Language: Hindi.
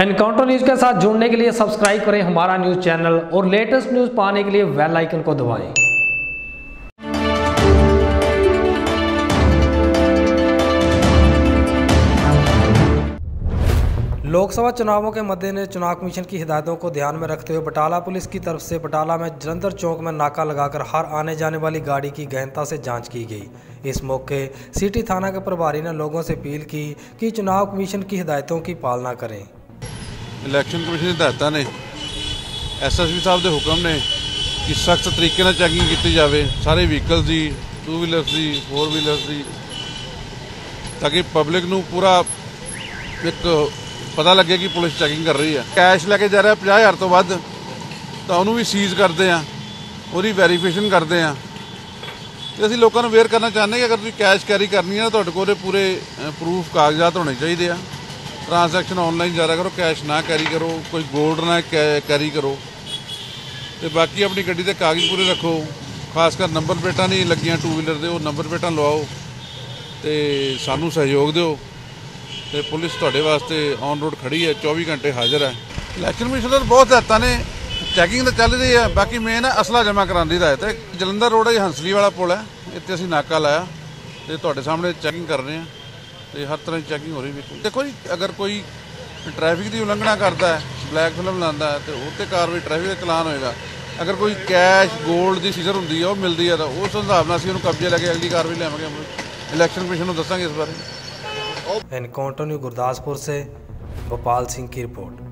एनकाउंटर न्यूज के साथ जुड़ने के लिए सब्सक्राइब करें हमारा न्यूज चैनल और लेटेस्ट न्यूज पाने के लिए बेल आइकन को दबाएं। लोकसभा चुनावों के मद्देनजर चुनाव कमीशन की हिदायतों को ध्यान में रखते हुए बटाला पुलिस की तरफ से बटाला में जलंधर चौक में नाका लगाकर हर आने जाने वाली गाड़ी की गहनता से जांच की गई। इस मौके सिटी थाना के प्रभारी ने लोगों से अपील की कि चुनाव कमीशन की हिदायतों की पालना करें। इलेक्शन कमीशन हिदायतों ने SSB साहब के हुक्म ने कि सख्त तरीके से चैकिंग की जाए सारे व्हीकल की, टू व्हीलर की, फोर व्हीलर की, ताकि पब्लिक को पूरा एक पता लगे कि पुलिस चैकिंग कर रही है। कैश लैके जा रहा 50,000 तो वध तो उन्होंने भी सीज करते हैं, वो वैरीफिकेशन करते हैं। तो असं लोगों को अवेयर करना चाहते कि अगर तुम कैश कैरी करनी है तो कोल पूरे प्रूफ कागजात होने चाहिए। ट्रांसैक्शन ऑनलाइन ज़्यादा करो, कैश ना कैरी करो, कोई गोल्ड ना कैरी करो। तो बाकी अपनी गड्डी के कागज़ पूरे रखो, खासकर नंबर प्लेटा नहीं लगियाँ टू व्हीलर के, वो नंबर प्लेटा लवाओ तो सानू सहयोग दो। तो पुलिस तुहाडे वास्ते ऑन रोड खड़ी है, 24 घंटे हाजिर है। इलैक्शन कमीशन तो बहुत हिदायतां ने, चैकिंग तो चल रही है, बाकी मेन है असला जमा कराने की हिदायत है। जलंधर रोड है हंसली वाला पुल है, इतने असीं नाका लाया तो तुहाडे सामने चैकिंग कर रहे हैं। तो हर तरह की चैकिंग हो रही है। देखो जी, अगर कोई ट्रैफिक की उलंघना करता है, ब्लैक फिल्म लाता है तो उससे कार्रवाई, ट्रैफिक का चलान होएगा। अगर कोई कैश गोल्ड की सीजर होंगी है, वह मिलती है तो उस हिसाब से उन्होंने कब्जे लैके अगली कार्रवाई लेवेंगे। इलैक्शन कमीशन को दसांगे इस बारे। एनकाउंटर न्यूज़ गुरदासपुर से भोपाल सिंह की रिपोर्ट।